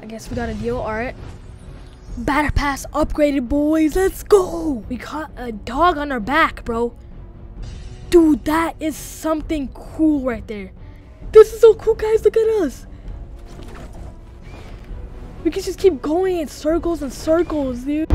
I guess we got a deal. All right. Battle Pass upgraded, boys. Let's go. We caught a dog on our back, bro. Dude, that is something cool right there. This is so cool, guys. Look at us. We can just keep going in circles and circles, dude.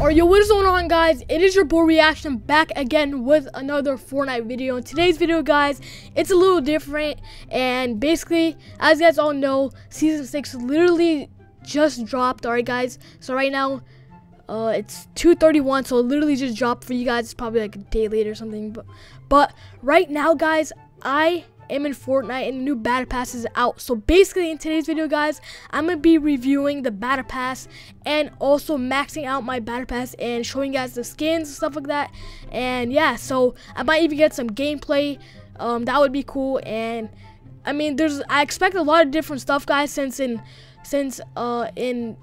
Or yo, what is going on, guys? It is your boy Reaction back again with another Fortnite video. In today's video, guys, it's a little different. And basically, as you guys all know, season 6 literally just dropped. Alright, guys. So right now, it's 2:31, so it literally just dropped for you guys. It's probably like a day later or something. But right now, guys, I am in Fortnite and the new battle pass is out. So basically, in today's video, guys, I'm gonna be reviewing the battle pass and also maxing out my battle pass and showing you guys the skins and stuff like that. And yeah, so I might even get some gameplay. That would be cool. And I mean, I expect a lot of different stuff, guys, since in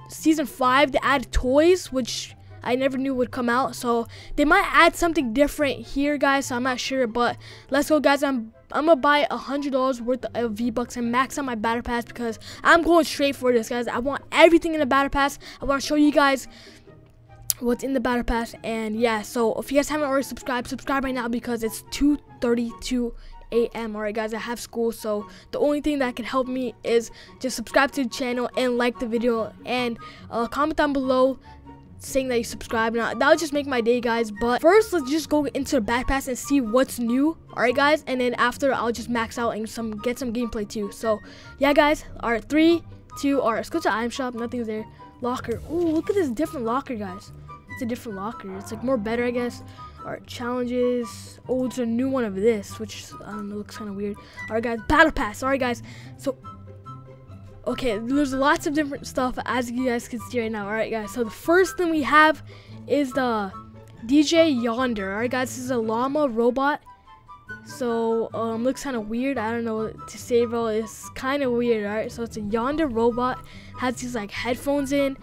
season 5 they added toys, which I never knew would come out, so they might add something different here, guys, so I'm not sure. But let's go, guys. I'm gonna buy $100 worth of V-Bucks and max out my battle pass because I'm going straight for this, guys. I want everything in the battle pass. I want to show you guys what's in the battle pass. And yeah, so if you guys haven't already subscribed, subscribe right now because it's 2:32 a.m. Alright, guys, I have school, so the only thing that can help me is just subscribe to the channel and like the video and comment down below saying that you subscribe. Now that would just make my day, guys. But first, let's just go into the battle pass and see what's new. All right, guys, and then after I'll just max out and get some gameplay too. So yeah, guys. All right, 3, 2, all right, let's go to item shop. Nothing's there. Locker. Oh, look at this different locker, guys. It's a different locker. It's like more better, I guess. All right, challenges. Oh, it's a new one of this, which I don't know, looks kind of weird. All right, guys, battle pass. All right, guys. So okay, there's lots of different stuff as you guys can see right now. All right, guys, so the first thing we have is the DJ Yonder. All right, guys, this is a llama robot, so looks kind of weird. I don't know what to say, bro. It's kind of weird. All right, so it's a Yonder robot, has these like headphones in,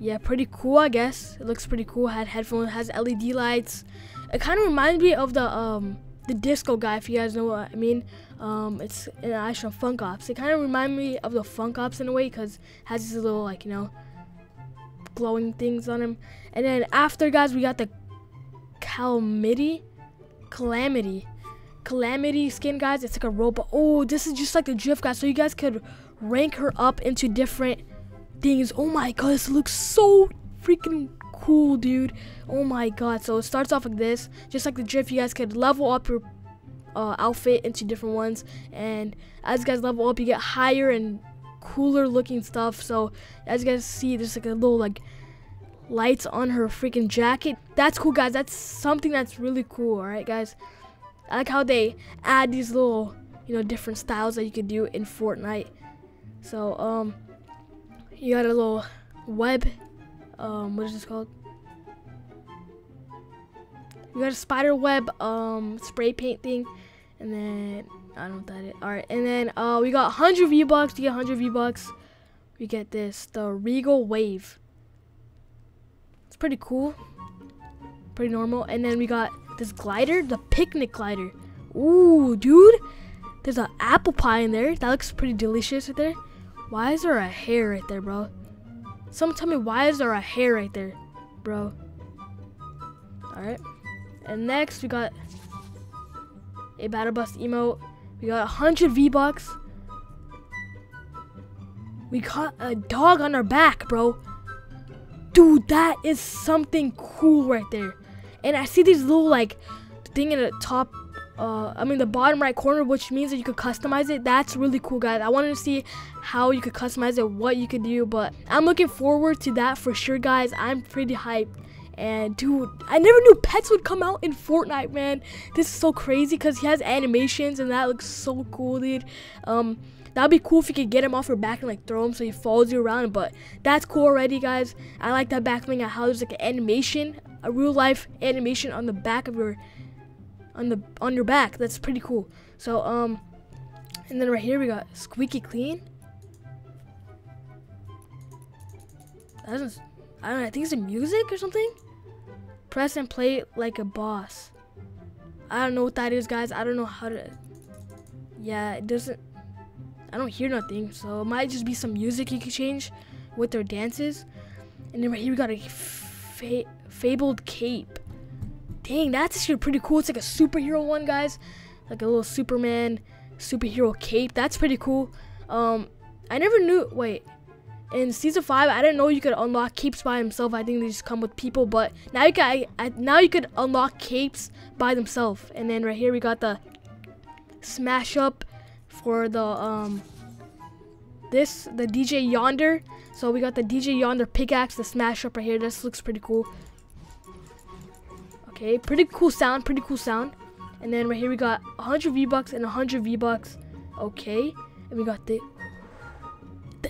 yeah, pretty cool, I guess. It looks pretty cool. Had headphones, has LED lights. It kind of reminds me of the disco guy, if you guys know what I mean. It's an ice from Funk Ops. It kind of reminds me of the Funk Ops in a way because it has these little, like, you know, glowing things on him. And then after, guys, we got the Calamity skin, guys. It's like a robot. Oh, this is just like the drift, guys. So you guys could rank her up into different things. Oh my god, this looks so freaking cool, dude. Oh my god, so it starts off like this, just like the drift. You guys could level up your outfit into different ones, and as you guys level up, you get higher and cooler looking stuff. So as you guys see, there's like a little like lights on her freaking jacket. That's cool, guys. That's something that's really cool. All right, guys, I like how they add these little, you know, different styles that you could do in Fortnite. So you got a little web, what is this called? You got a spider web spray paint thing, and then I don't know what that is. All right, and then we got 100 V-Bucks. You get 100 V-Bucks. We get this, the Regal Wave. It's pretty cool, pretty normal. And then we got this glider, the picnic glider. Ooh, dude, there's an apple pie in there. That looks pretty delicious right there. Why is there a hair right there, bro? Someone tell me, why is there a hair right there, bro? All right. And next, we got a Battle Bus emote. We got 100 V-Bucks. We caught a dog on our back, bro. Dude, that is something cool right there. And I see these little, like, thing in the top. The bottom right corner, which means that you could customize it. That's really cool, guys. I wanted to see how you could customize it, what you could do, but I'm looking forward to that for sure, guys. I'm pretty hyped. And dude, I never knew pets would come out in Fortnite, man. This is so crazy because he has animations and that looks so cool, dude. That'd be cool if you could get him off your back and like throw him so he follows you around, but that's cool already, guys. I like that back thing, how there's like an animation, a real life animation on the back of your on your back. That's pretty cool. So and then right here we got Squeaky Clean. That doesn't I don't know, I think it's like music or something. Press and play like a boss. I don't know what that is, guys. I don't know how to... Yeah, it doesn't... I don't hear nothing, so it might just be some music you can change with their dances. And then right here we got a Fabled Cape. Dang, that's actually pretty cool. It's like a superhero one, guys. Like a little Superman superhero cape. That's pretty cool. I never knew... Wait. In Season 5, I didn't know you could unlock capes by himself. I think they just come with people, but now you can, now you could unlock capes by themselves. And then right here we got the smash up for the the DJ Yonder. So we got the DJ Yonder pickaxe, the smash up right here. This looks pretty cool. Okay, pretty cool sound, pretty cool sound. And then right here we got 100 V-Bucks and 100 V-Bucks. Okay, and we got the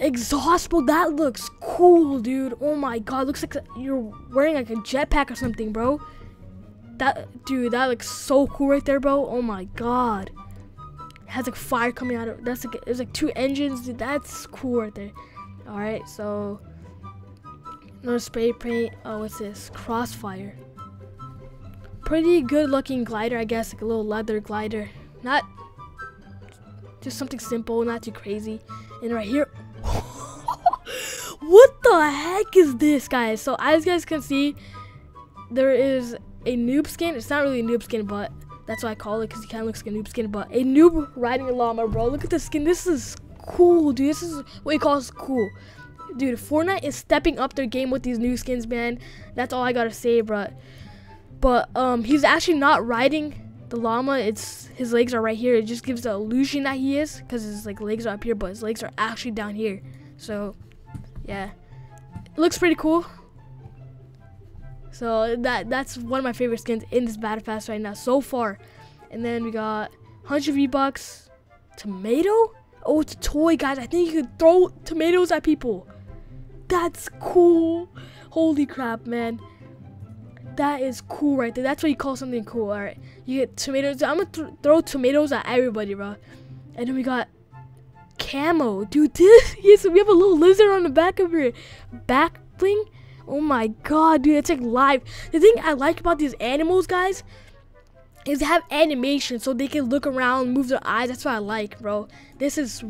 exhaust bolt. That looks cool, dude. Oh my god, looks like you're wearing like a jetpack or something, bro. That, dude, that looks so cool right there, bro. Oh my god, it has like fire coming out of that's like there's like two engines, dude. That's cool right there. All right, so another spray paint. Oh, what's this? Crossfire. Pretty good looking glider, I guess, like a little leather glider. Not just something simple, not too crazy. And right here. What the heck is this, guys? So as you guys can see, there is a noob skin. It's not really a noob skin, but that's why I call it, because it kind of looks like a noob skin. But a noob riding a llama, bro. Look at the skin. This is cool, dude. This is what he calls cool, dude. Fortnite is stepping up their game with these new skins, man. That's all I gotta say, bro. But he's actually not riding the llama. It's his legs are right here. It just gives the illusion that he is, because his like legs are up here, but his legs are actually down here. So yeah, it looks pretty cool. So that's one of my favorite skins in this Battle Pass right now so far. And then we got 100 V-Bucks. Tomato? Oh, it's a toy, guys. I think you can throw tomatoes at people. That's cool. Holy crap, man. That is cool right there. That's what you call something cool. All right, you get tomatoes. I'm gonna throw tomatoes at everybody, bro. And then we got camo, dude. This yes, we have a little lizard on the back of your back bling. Oh my god, dude, it's like live. The thing I like about these animals, guys, is they have animation, so they can look around, move their eyes. That's what I like, bro. This is,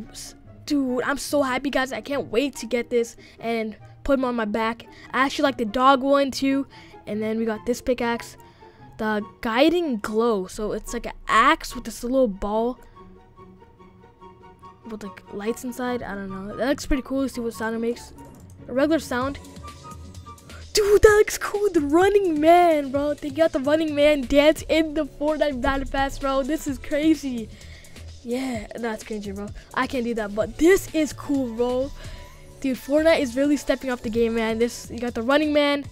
dude, I'm so happy, guys. I can't wait to get this and put them on my back. I actually like the dog one too. And then we got this pickaxe, the Guiding Glow. So it's like an axe with this little ball with like lights inside. I don't know. That looks pretty cool. Let's see what sound it makes. A regular sound. Dude, that looks cool. The running man, bro. They got the running man dance in the Fortnite Battle Pass, bro. This is crazy. Yeah, that's crazy, bro. I can't do that, but this is cool, bro. Dude, Fortnite is really stepping up the game, man. This, you got the running man.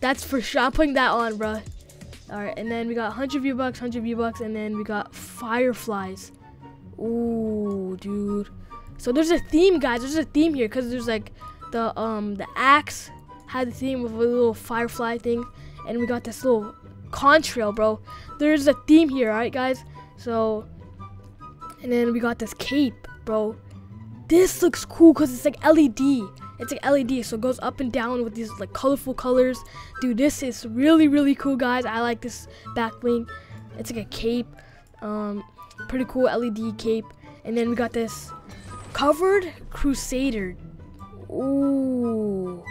That's for sure. I'm putting that on, bro. All right, and then we got 100 V-Bucks, 100 V-Bucks, and then we got fireflies. Ooh, dude. So there's a theme, guys. There's a theme here, because there's like the axe had the theme of a little firefly thing, and we got this little contrail, bro. There's a theme here, all right, guys. So, and then we got this cape, bro. This looks cool because it's like LED. It's like LED, so it goes up and down with these like colorful colors. Dude, this is really, really cool, guys. I like this back bling. It's like a cape, pretty cool LED cape. And then we got this covered crusader. Ooh,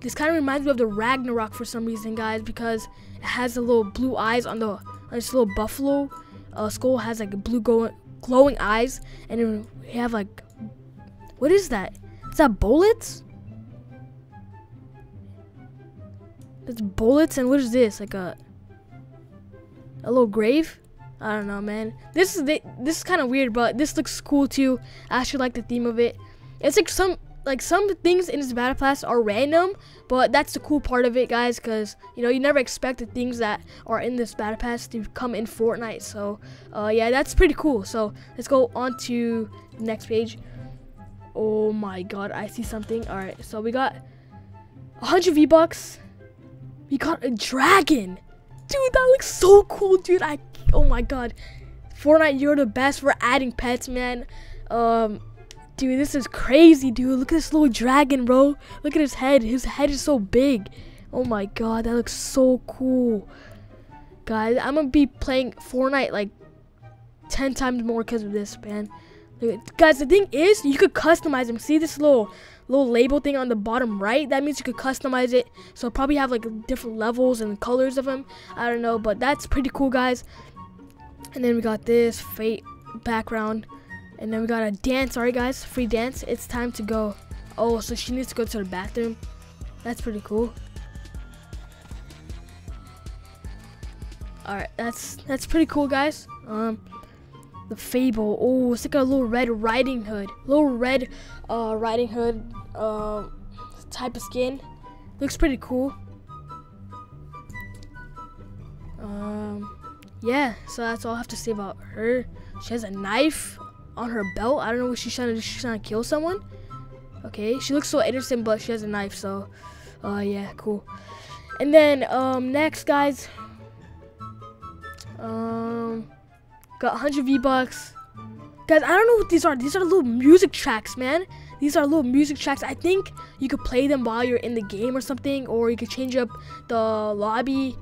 this kind of reminds me of the Ragnarok for some reason, guys, because it has the little blue eyes on the this little buffalo skull has like blue glowing eyes, and then we have like, what is that? Is that bullets? That's bullets. And what is this? Like a little grave? I don't know, man. This is kind of weird, but this looks cool too. I actually like the theme of it. It's like some things in this Battle Pass are random, but that's the cool part of it, guys, because you know, you never expect the things that are in this Battle Pass to come in Fortnite. So yeah, that's pretty cool. So let's go on to the next page. Oh my god, I see something. All right, so we got 100 V-Bucks. We got a dragon. Dude, that looks so cool, dude. Oh my god. Fortnite, you're the best for adding pets, man. Dude, this is crazy, dude. Look at this little dragon, bro. Look at his head. His head is so big. Oh my god, that looks so cool. Guys, I'm gonna be playing Fortnite like 10 times more because of this, man. Guys, the thing is, you could customize them. See this little label thing on the bottom right? That means you could customize it. So probably have like different levels and colors of them. I don't know, but that's pretty cool, guys. And then we got this fate background. And then we got a dance. Alright, guys, free dance. It's time to go. Oh, so she needs to go to the bathroom. That's pretty cool. Alright, that's pretty cool, guys. The Fable. Oh, it's like a little Red Riding Hood. Little Red Riding Hood type of skin. Looks pretty cool. Yeah, so that's all I have to say about her. She has a knife on her belt. I don't know what she's trying to do. She's trying to kill someone. Okay, she looks so innocent, but she has a knife, so yeah, cool. And then next, guys, got 100 V-Bucks. Guys, I don't know what these are. These are little music tracks, man. These are little music tracks. I think you could play them while you're in the game or something, or you could change up the lobby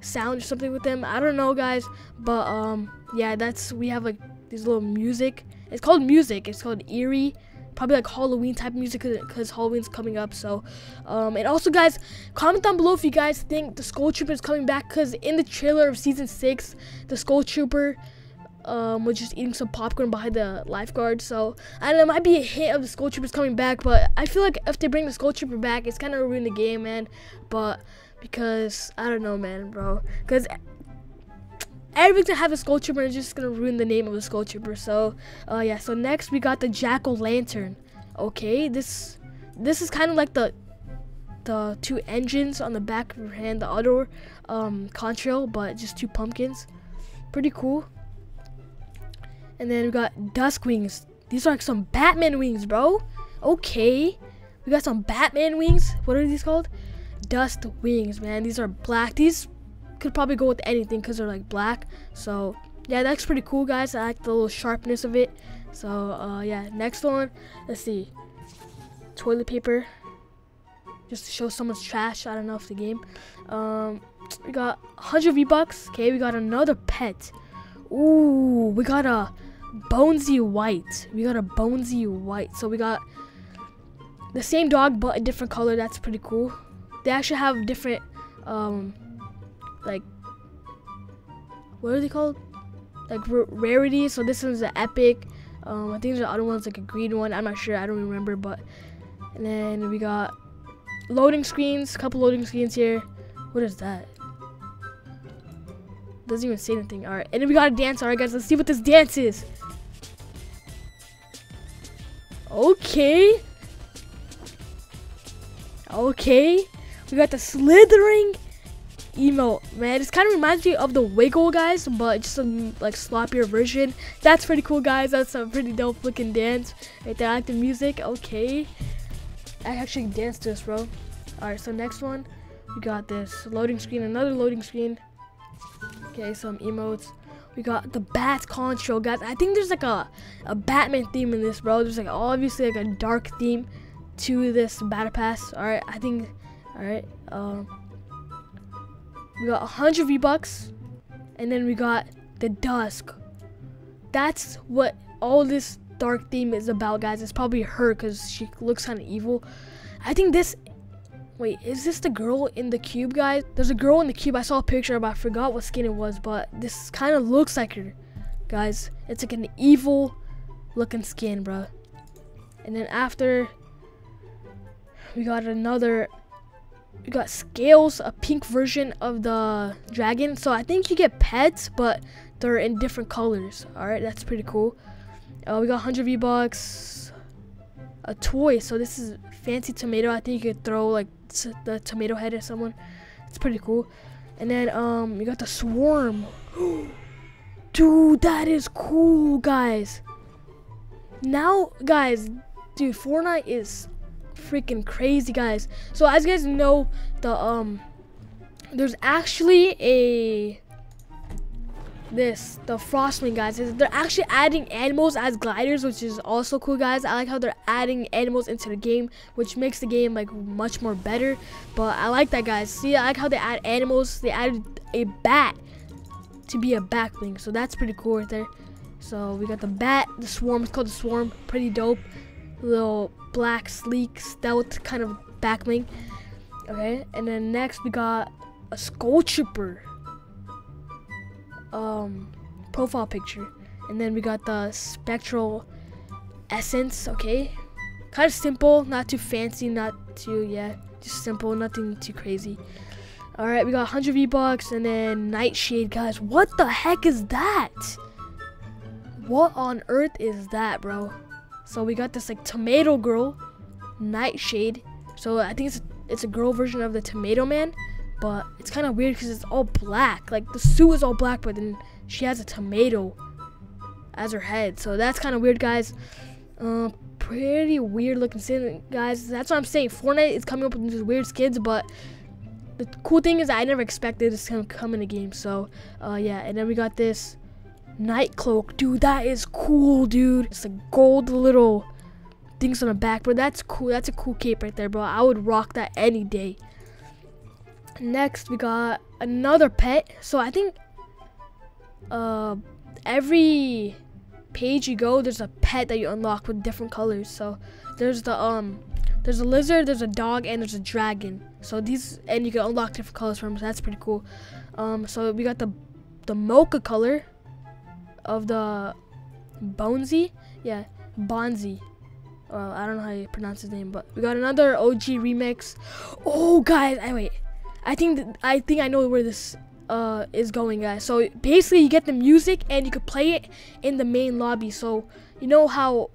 sound or something with them. I don't know, guys, but yeah, that's, we have like these little music. It's called music. It's called eerie, probably like Halloween type music because Halloween's coming up. So and also, guys, comment down below if you guys think the Skull Trooper is coming back, because in the trailer of season 6, the Skull Trooper was just eating some popcorn behind the lifeguard. So I don't know, it might be a hint of the Skull Troopers coming back, but I feel like if they bring the Skull Trooper back, it's kind of ruin the game, man. But because I don't know, man, bro, because everybody's gonna have a Skull Trooper and it's just gonna ruin the name of a Skull Trooper. So yeah, so next we got the Jack-O-Lantern. Okay, this is kind of like the two engines on the back of your hand, the other contrail, but just two pumpkins. Pretty cool. And then we got Dusk Wings. These are like some Batman wings, bro. Okay, we got some Batman wings. What are these called? Dusk Wings, man. These are black. These could probably go with anything because they're like black. So yeah, that's pretty cool, guys. I like the little sharpness of it. So yeah, next one, let's see. Toilet paper, just to show someone's trash. I don't know if the game. We got 100 V-Bucks. Okay, we got another pet. Ooh, we got a Bonesy white. We got a Bonesy white. So we got the same dog but a different color. That's pretty cool. They actually have different like, what are they called, like rarities. So this one's an epic. I think the other one's like a green one. I'm not sure, I don't remember. But and then we got loading screens, a couple loading screens here. What is that? Doesn't even say anything. All right, and then we got a dance. All right, guys, let's see what this dance is. Okay, we got the slithering emote, man. This kind of reminds me of the wiggle, guys, but just a like sloppier version. That's pretty cool, guys. That's a pretty dope looking dance right there. I like the music. Okay, I actually danced this, bro. All right, so next one, we got this loading screen, another loading screen. Okay, some emotes. We got the bats control, guys. I think there's like a Batman theme in this, bro. There's like obviously like a dark theme to this battle pass. All right, I think. All right, we got 100 V-Bucks, and then we got the Dusk. That's what all this dark theme is about, guys. It's probably her because she looks kind of evil. I think this, wait, is this the girl in the cube, guys? There's a girl in the cube. I saw a picture, but I forgot what skin it was, but this kind of looks like her, guys. It's like an evil looking skin, bro. And then after, we got another, we got Scales, a pink version of the dragon. So I think you get pets, but they're in different colors. All right, that's pretty cool. We got 100 V-Bucks, a toy. So this is fancy tomato. I think you could throw like the tomato head at someone. It's pretty cool. And then you got the swarm. Dude, that is cool, guys. Now, guys, dude, Fortnite is freaking crazy, guys. So as you guys know, the there's actually a this, the Frostwing, guys. They're actually adding animals as gliders, which is also cool, guys. I like how they're adding animals into the game, which makes the game like much more better. But I like that, guys. See, I like how they add animals. They added a bat to be a backwing, so that's pretty cool right there. So we got the bat, the swarm. It's called the swarm. Pretty dope. Little black, sleek, stealth kind of backwing. Okay, and then next we got a Skull Trooper profile picture, and then we got the spectral essence. Okay, kind of simple, not too fancy, not too, yeah, just simple, nothing too crazy. All right, we got 100 V-Bucks, and then Nightshade, guys. What the heck is that? What on earth is that, bro? So we got this like tomato girl, Nightshade. So I think it's a girl version of the Tomato Man, but it's kind of weird because it's all black. Like the suit is all black, but then she has a tomato as her head. So that's kind of weird, guys. Pretty weird looking skin, guys. That's what I'm saying. Fortnite is coming up with these weird skins, but the cool thing is I never expected this to come in the game. So yeah, and then we got this night cloak, dude. That is cool, dude. It's like gold little things on the back, bro. That's cool. That's a cool cape right there, bro. I would rock that any day. Next we got another pet. So I think every page you go, there's a pet that you unlock with different colors. So there's the there's a lizard, there's a dog, and there's a dragon. So these, and you can unlock different colors from them, so that's pretty cool. So we got the mocha color of the Bonesy, yeah, Bonzi. I don't know how you pronounce his name, but we got another OG remix. Oh, guys, I think I know where this is going, guys. So basically, you get the music and you could play it in the main lobby. So you know how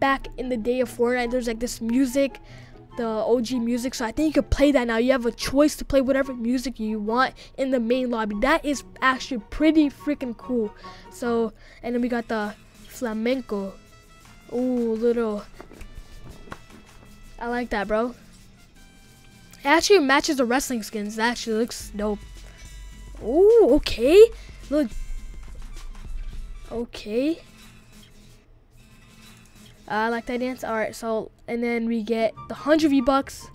back in the day of Fortnite, there's like this music, the OG music. So I think you could play that now. You have a choice to play whatever music you want in the main lobby. That is actually pretty freaking cool. So, and then we got the flamenco. Oh, little. I like that, bro. It actually matches the wrestling skins. That actually looks dope. Oh, okay. Look. Okay. I like that dance. All right, so, and then we get the 100 V-Bucks.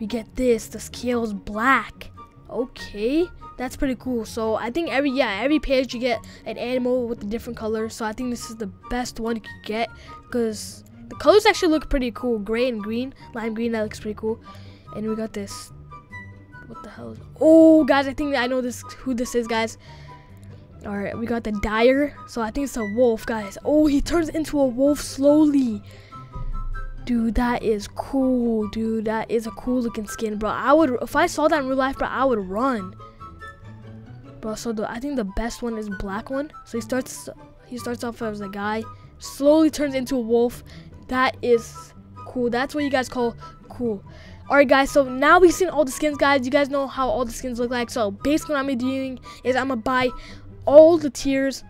We get this. The scale's black. Okay. That's pretty cool. So I think every page you get an animal with a different color. So I think this is the best one you could get because the colors actually look pretty cool. Gray and green, lime green. That looks pretty cool. And we got this. What the hell? Oh, guys, I think I know this. Who this is, guys? All right, we got the Dire. So I think it's a wolf, guys. Oh, he turns into a wolf slowly. Dude, that is cool, dude. That is a cool looking skin, bro. I would, if I saw that in real life, bro, I would run. Bro, so I think the best one is black one. So he starts off as a guy, slowly turns into a wolf. That is cool. That's what you guys call cool. All right, guys, so now we've seen all the skins, guys. You guys know how all the skins look like. So basically what I'm gonna be doing is I'm gonna buy all the tiers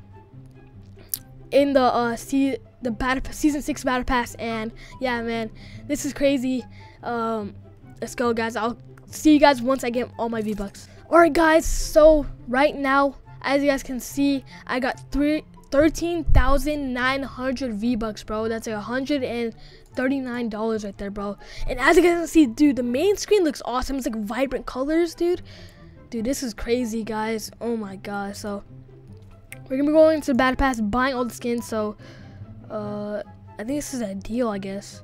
in the season 6 battle pass. And yeah, man, this is crazy. Let's go, guys. I'll see you guys once I get all my V-Bucks. Alright, guys, so right now, as you guys can see, I got 13,900 V-Bucks, bro. That's like $139 right there, bro. And as you guys can see, dude, the main screen looks awesome. It's like vibrant colors, dude. Dude, this is crazy, guys. Oh my god. So we're gonna be going to the Battle Pass, buying all the skins. So I think this is a deal, I guess.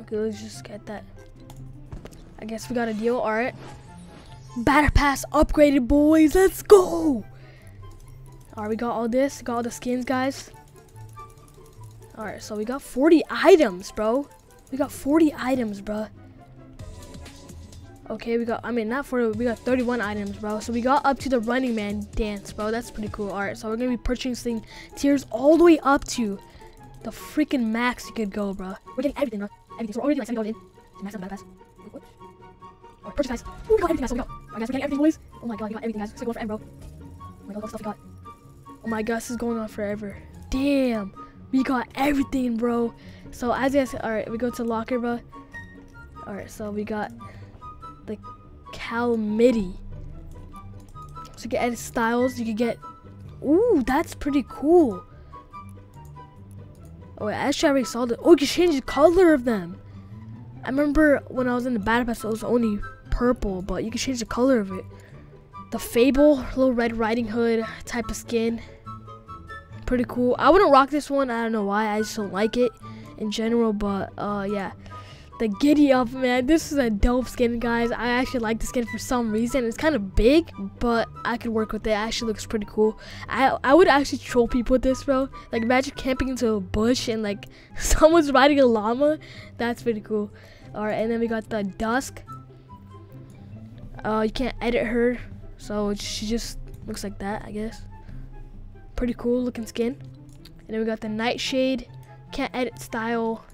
Okay, let's just get that. I guess we got a deal. All right, Battle Pass upgraded, boys. Let's go. All right, we got all this. Got all the skins, guys. All right, so we got 40 items, bro. We got 40 items, bro. Okay, we got, I mean, not 40. We got 31 items, bro. So we got up to the Running Man dance, bro. That's pretty cool. All right, so we're gonna be purchasing tiers all the way up to the freaking max you could go, bro. We're getting everything, bro. Everything. So we're already like $70 in to max on Battle Pass. Alright, purchase, guys. Ooh, we got everything, guys. So we got, alright, guys, we're getting everything, boys. Oh my god, we got everything, guys. It's going for forever, bro. Oh my god, all the stuff we got. Oh my god, this is going on forever. Damn, we got everything, bro. So as you guys, alright, we go to locker, bro. Alright, so we got the Calamity. So you can edit styles. You can get... Ooh, that's pretty cool. Oh, wait, actually I already saw that. Oh, you can change the color of them. I remember when I was in the Battle Pass, it was only purple, but you can change the color of it. The Fable, little Red Riding Hood type of skin. Pretty cool. I wouldn't rock this one. I don't know why. I just don't like it in general, but yeah. The Giddy Up, man. This is a dope skin, guys. I actually like the skin for some reason. It's kind of big, but I could work with it. It actually looks pretty cool. I would actually troll people with this, bro. Like, imagine camping into a bush and, like, someone's riding a llama. That's pretty cool. All right, and then we got the Dusk. You can't edit her, so she just looks like that, I guess. Pretty cool looking skin. And then we got the Nightshade. Can't edit style.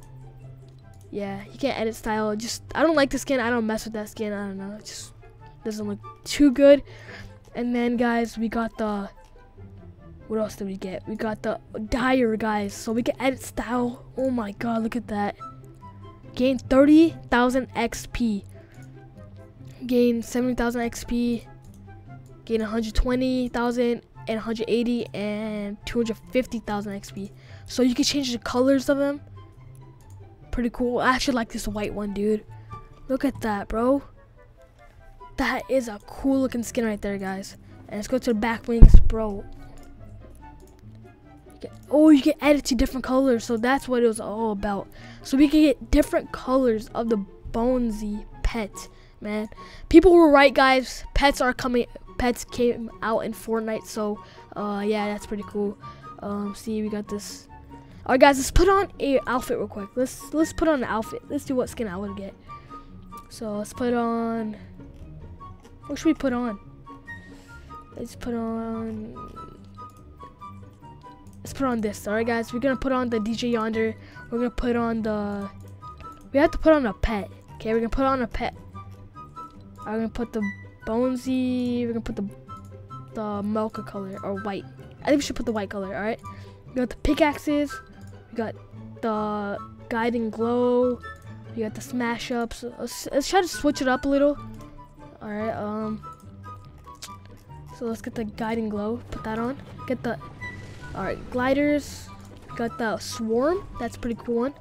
Yeah, you can't edit style. Just, I don't like the skin. I don't mess with that skin. I don't know. It just doesn't look too good. And then, guys, we got the... What else did we get? We got the Dire, guys. So we can edit style. Oh, my God. Look at that. Gain 30,000 XP. Gain 70,000 XP. Gain 120,000 and 180 and 250,000 XP. So you can change the colors of them. Pretty cool. I actually like this white one, dude. Look at that, bro. That is a cool looking skin right there, guys. And let's go to the back wings, bro. Oh, you can edit to different colors, so that's what it was all about. So we can get different colors of the Bonesy pet, man. People were right, guys. Pets are coming. Pets came out in Fortnite, so yeah, that's pretty cool. See, we got this. All right, guys, let's put on a outfit real quick. Let's put on an outfit. Let's do what skin I would get. So let's put on. What should we put on? Let's put on. Let's put on this. All right, guys, we're gonna put on the DJ Yonder. We're gonna put on the. We have to put on a pet. Okay, we're gonna put on a pet. I'm gonna put the Bonesy. We're gonna put the mocha color or white. I think we should put the white color. All right. We got the pickaxes. We got the Guiding Glow. We got the smash ups. Let's try to switch it up a little. All right. So let's get the Guiding Glow. Put that on. Get the. All right. Gliders. We got the Swarm. That's a pretty cool one.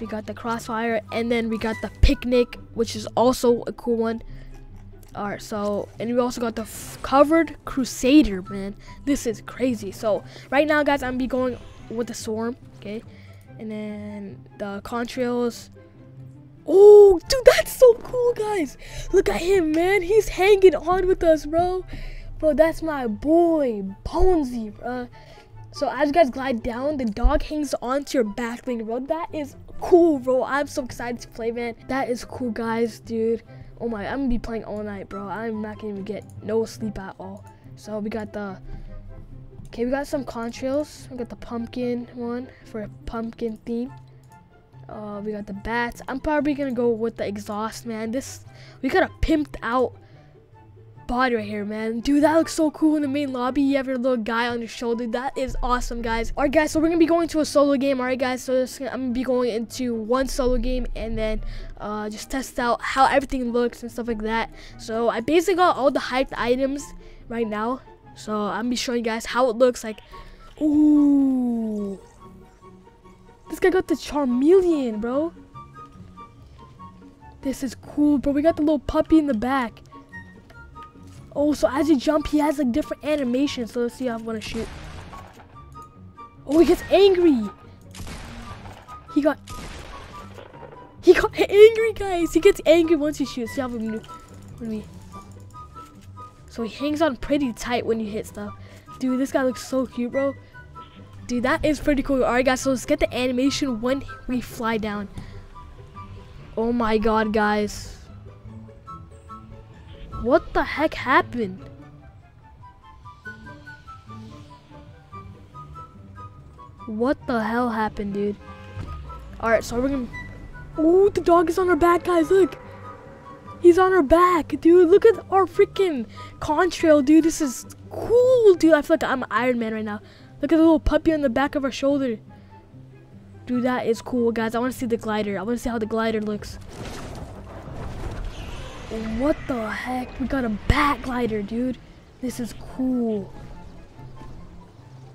We got the Crossfire, and then we got the Picnic, which is also a cool one. All right, so, and we also got the Covered Crusader, man. This is crazy. So right now, guys, I'm gonna be going with the Swarm, okay? And then the contrails. Oh, dude, that's so cool, guys. Look at him, man. He's hanging on with us, bro. Bro, that's my boy, Bonesy, bro. So as you guys glide down, the dog hangs onto your back link, bro. That is cool, bro. I'm so excited to play, man. That is cool, guys, dude. Oh my, I'm gonna be playing all night, bro. I'm not gonna even get no sleep at all. So we got the, okay, we got some contrails. We got the pumpkin one for a pumpkin theme. We got the bats. I'm probably gonna go with the exhaust, man. This, we got a pimped out body right here, man. Dude, that looks so cool in the main lobby. You have your little guy on your shoulder. That is awesome, guys. All right, guys, so we're gonna be going to a solo game. All right, guys, so I'm gonna be going into one solo game and then just test out how everything looks and stuff like that. So I basically got all the hyped items right now, so I'm gonna be showing you guys how it looks like. Ooh, this guy got the Charmeleon, bro. This is cool, bro. We got the little puppy in the back. Oh, so as you jump, he has like different animations. So let's see how I want to shoot. Oh, he gets angry. He got angry, guys. He gets angry once you shoot. See how we do. So he hangs on pretty tight when you hit stuff. Dude, this guy looks so cute, bro. Dude, that is pretty cool. All right, guys. So let's get the animation when we fly down. Oh my God, guys. What the heck happened? What the hell happened, dude? Alright, so we're gonna... Oh, the dog is on our back, guys. Look. He's on our back, dude. Look at our freaking contrail, dude. This is cool, dude. I feel like I'm Iron Man right now. Look at the little puppy on the back of our shoulder. Dude, that is cool, guys. I want to see the glider. I want to see how the glider looks. What the heck? We got a bat glider, dude. This is cool.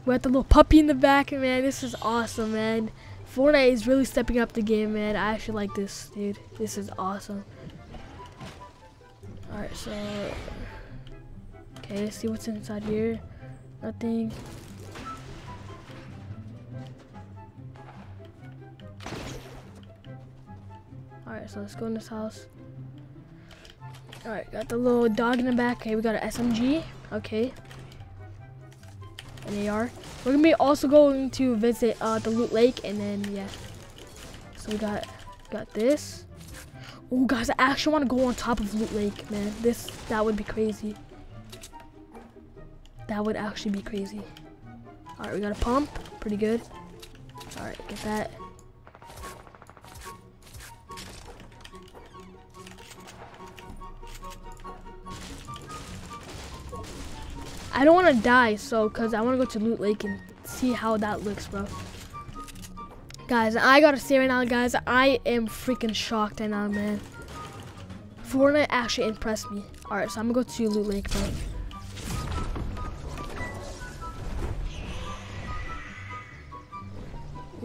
We got the little puppy in the back, man. This is awesome, man. Fortnite is really stepping up the game, man. I actually like this, dude. This is awesome. Alright, so... okay, let's see what's inside here. Nothing. Alright, so let's go in this house. Alright, got the little dog in the back. Okay, we got an SMG. Okay. An AR. We're going to be also going to visit the Loot Lake, and then, yeah. So we got this. Oh, guys, I actually want to go on top of Loot Lake, man. That would be crazy. That would actually be crazy. Alright, we got a pump. Pretty good. Alright, get that. I don't want to die, so, because I want to go to Loot Lake and see how that looks, bro. Guys, I got to say right now, guys, I am freaking shocked right now, man. Fortnite actually impressed me. Alright, so I'm going to go to Loot Lake, bro.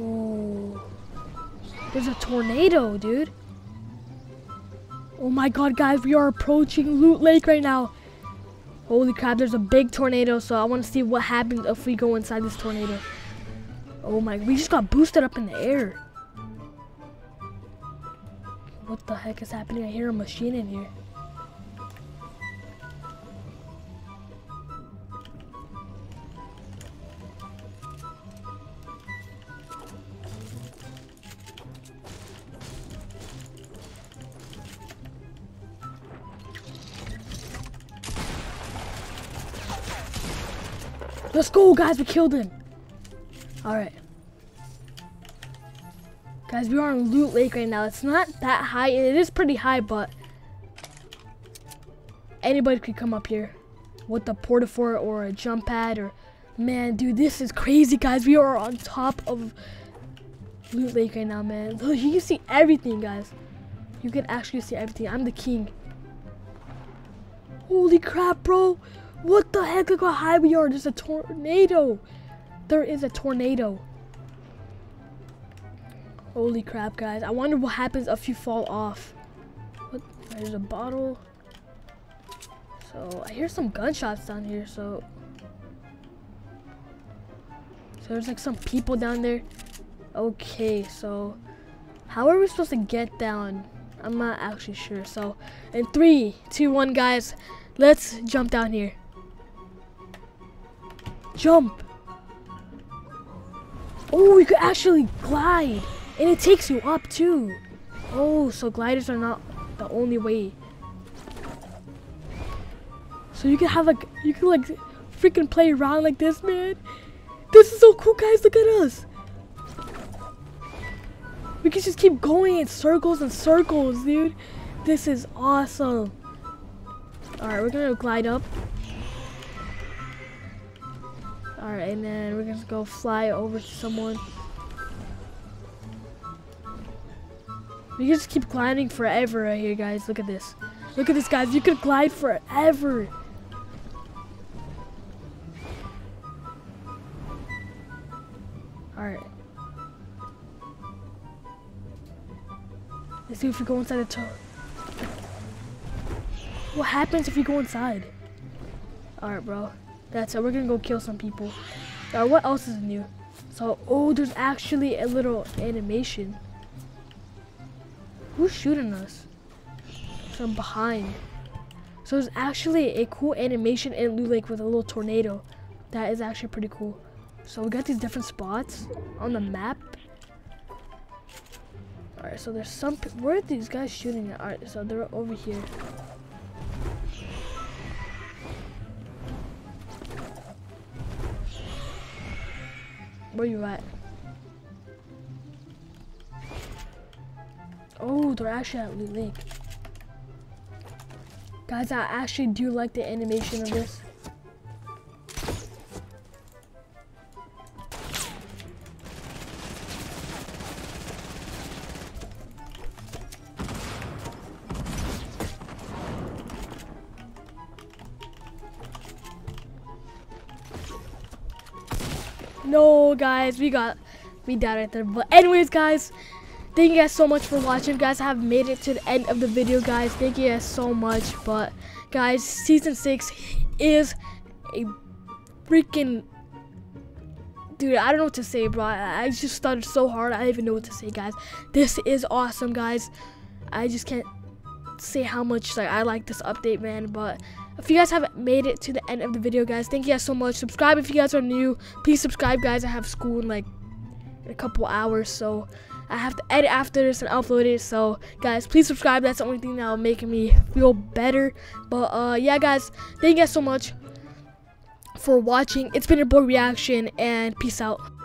Ooh. There's a tornado, dude. Oh my god, guys, we are approaching Loot Lake right now. Holy crap, there's a big tornado, so I want to see what happens if we go inside this tornado. Oh my, we just got boosted up in the air. What the heck is happening? I hear a machine in here. Let's go, guys, we killed him. Alright. Guys, we are on Loot Lake right now. It's not that high. It is pretty high, but anybody could come up here with a portafort or a jump pad or... man, dude, this is crazy, guys. We are on top of Loot Lake right now, man. You can see everything, guys. You can actually see everything. I'm the king. Holy crap, bro. What the heck? Look how high we are. There's a tornado. There is a tornado. Holy crap, guys. I wonder what happens if you fall off. What? There's a bottle. So, I hear some gunshots down here. So there's like some people down there. Okay, so how are we supposed to get down? I'm not actually sure. So, in 3, 2, 1, guys. Let's jump down here. Jump. Oh, we could actually glide, and it takes you up too. Oh, so gliders are not the only way. So you can have like, you can like freaking play around like this, man. This is so cool, guys. Look at us. We can just keep going in circles and circles, dude. This is awesome. Alright, we're gonna glide up. Alright, and then we're gonna go fly over to someone. We can just keep gliding forever right here, guys. Look at this. Look at this, guys. You could glide forever. Alright. Let's see if we go inside the tower. What happens if you go inside? Alright, bro. That's it. We're gonna go kill some people. Alright, what else is new? So, oh, there's actually a little animation. Who's shooting us? From behind. So, there's actually a cool animation in Loot Lake with a little tornado. That is actually pretty cool. So, we got these different spots on the map. Alright, so there's some... where are these guys shooting at? Alright, so they're over here. Where you at? Oh, they're actually at Loot Lake. Guys, I actually do like the animation of this. No, guys, we died right there. But anyways, guys, thank you guys so much for watching. You guys have made it to the end of the video, guys. Thank you guys so much. But guys, season 6 is a freaking dude. I don't know what to say, bro. I just stuttered so hard. I don't even know what to say, guys. This is awesome, guys. I just can't say how much I like this update, man. But if you guys have made it to the end of the video, guys, thank you guys so much. Subscribe if you guys are new. Please subscribe, guys. I have school in a couple hours, so I have to edit after this and upload it. So guys, please subscribe. That's the only thing that'll make me feel better. But yeah, guys, thank you guys so much for watching. It's been your boy Reaxtion, and peace out.